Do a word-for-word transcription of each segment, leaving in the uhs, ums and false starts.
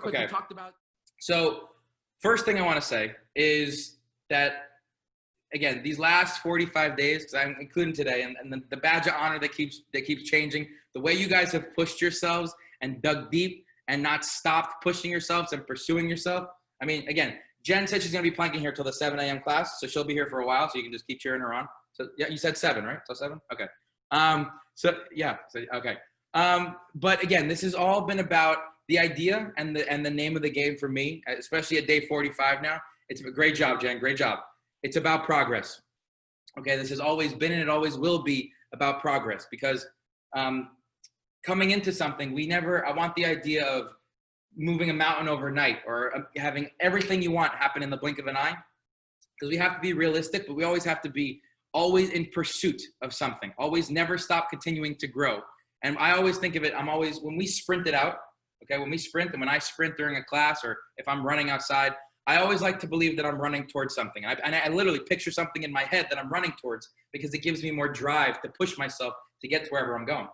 quick, okay. We talked about. So first thing I want to say is that, again, these last forty-five days, because I'm including today, and, and the, the badge of honor that keeps that keeps changing, the way you guys have pushed yourselves and dug deep and not stopped pushing yourselves and pursuing yourself. I mean, again, Jen said she's going to be planking here till the seven a m class, so she'll be here for a while, so you can just keep cheering her on. So, yeah, you said seven, right? So seven? Okay. Um, so, yeah, so, okay. Um, but, again, this has all been about the idea and the, and the name of the game for me, especially at day forty-five now. It's a great job, Jen, great job. It's about progress. Okay, this has always been and it always will be about progress, because um, coming into something, we never, I want the idea of moving a mountain overnight or having everything you want happen in the blink of an eye, because we have to be realistic, but we always have to be always in pursuit of something, always never stop continuing to grow. And I always think of it, I'm always, when we sprint it out, okay, when we sprint and when I sprint during a class or if I'm running outside, I always like to believe that I'm running towards something. And I, and I literally picture something in my head that I'm running towards, because it gives me more drive to push myself to get to wherever I'm going.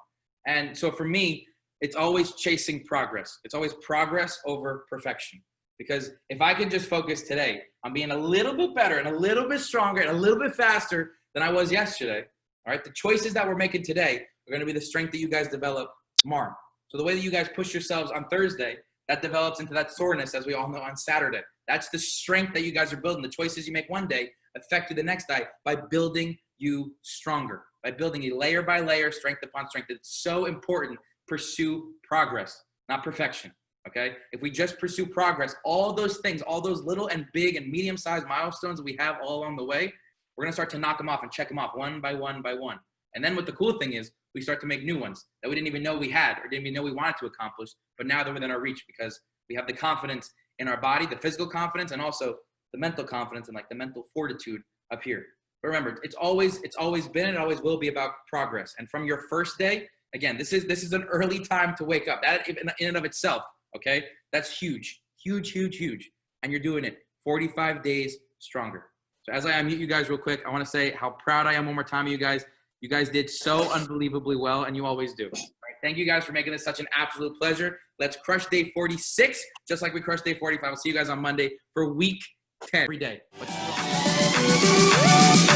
And so for me, it's always chasing progress. It's always progress over perfection. Because if I can just focus today on being a little bit better and a little bit stronger and a little bit faster than I was yesterday, all right, the choices that we're making today are going to be the strength that you guys develop tomorrow. So the way that you guys push yourselves on Thursday, that develops into that soreness, as we all know, on Saturday. That's the strength that you guys are building. The choices you make one day affect you the next day by building you stronger, by building you layer by layer, strength upon strength. It's so important. Pursue progress, not perfection, okay? If we just pursue progress, all those things, all those little and big and medium-sized milestones that we have all along the way, we're gonna start to knock them off and check them off one by one by one. And then what the cool thing is, we start to make new ones that we didn't even know we had or didn't even know we wanted to accomplish, but now they're within our reach because we have the confidence in our body, the physical confidence, and also the mental confidence and like the mental fortitude up here. But remember, it's always, it's always been and always will be about progress. And from your first day, again, this is, this is an early time to wake up. That in and of itself, okay? That's huge, huge, huge, huge. And you're doing it forty-five days stronger. So as I unmute you guys real quick, I wanna say how proud I am one more time of you guys. You guys did so unbelievably well, and you always do. All right, thank you guys for making this such an absolute pleasure. Let's crush day forty-six, just like we crushed day forty-five. I'll see you guys on Monday for week ten every day. Let's